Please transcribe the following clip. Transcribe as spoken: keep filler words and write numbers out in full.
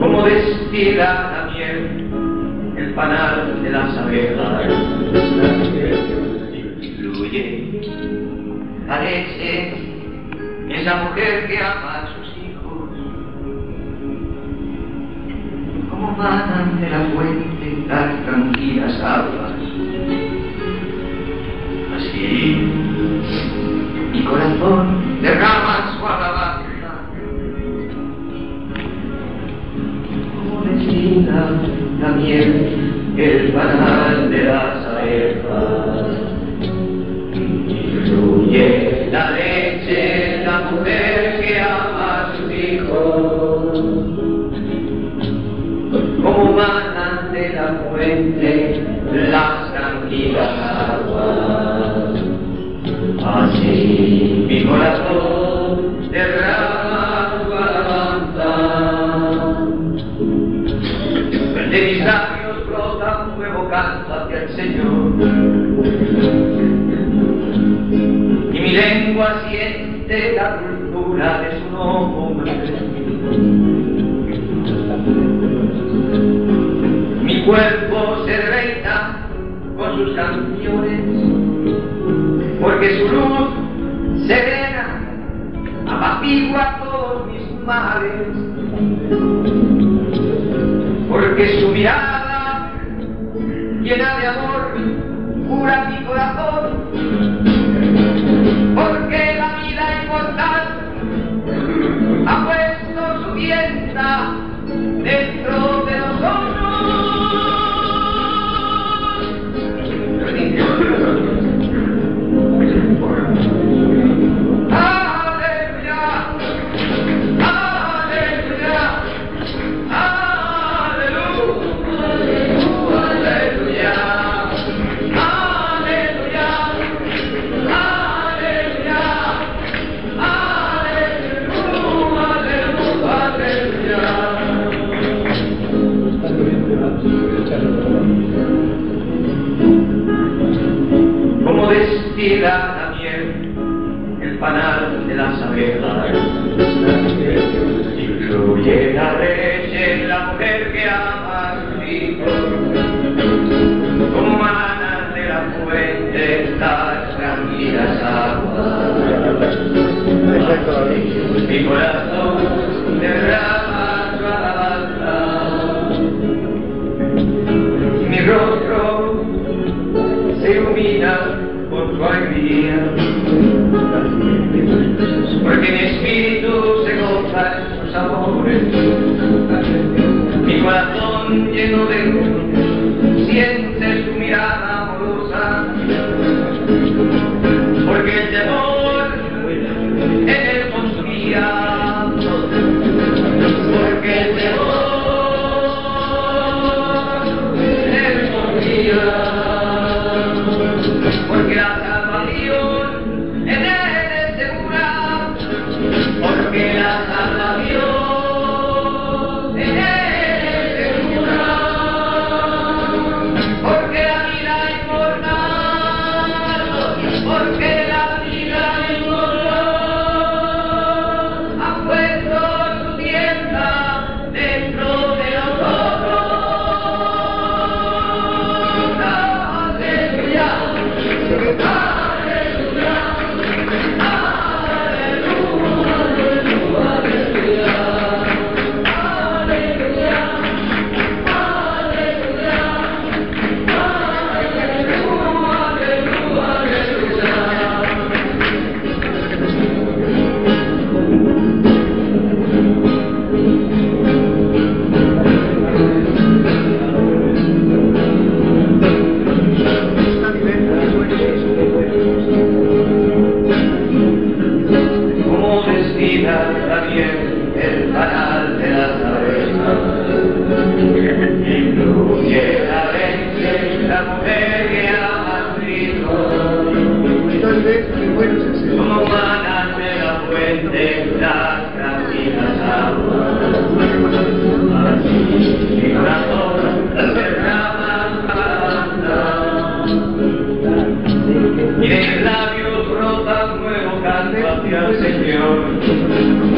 Como destiela la miel el panal de las abejas, fluye, parece esa mujer que ama a sus hijos. Como matan de la fuente las tranquilas aguas, así mi corazón derrama su alabanza. También el panal de las abejas fluye la leche, la mujer que ama a sus hijos, como matan de la fuente las tranquilas aguas, así mi corazón derrama. Hacia el Señor, y mi lengua siente la dulzura de su nombre. Mi cuerpo se deleita con sus canciones, porque su luz serena apacigua todos mis males, porque su mirada llena de amor cura mi corazón, porque la vida inmortal ha puesto su tienda dentro de nosotros. ¡Aleluya! ¡Aleluya! ¡Aleluya! Como destila la miel el panal de las abejas, fluye la leche, la mujer que ama a sus hijos, como manan de la fuente estas tranquilas aguas, así mi corazón derrama su alabanza. Mi rostro se ilumina con tu alegría, porque mi espíritu se goza en sus amores. Mi corazón lleno de luz siente su mirada amorosa, porque el temor en él confía, porque el temor porque la salvación en él es segura, porque la salvación en él es segura, porque la vida es inmortal, porque la vida es inmortal, ha puesto su tienda dentro de nosotros. Y de mis labios brota un nuevo canto hacia el Señor.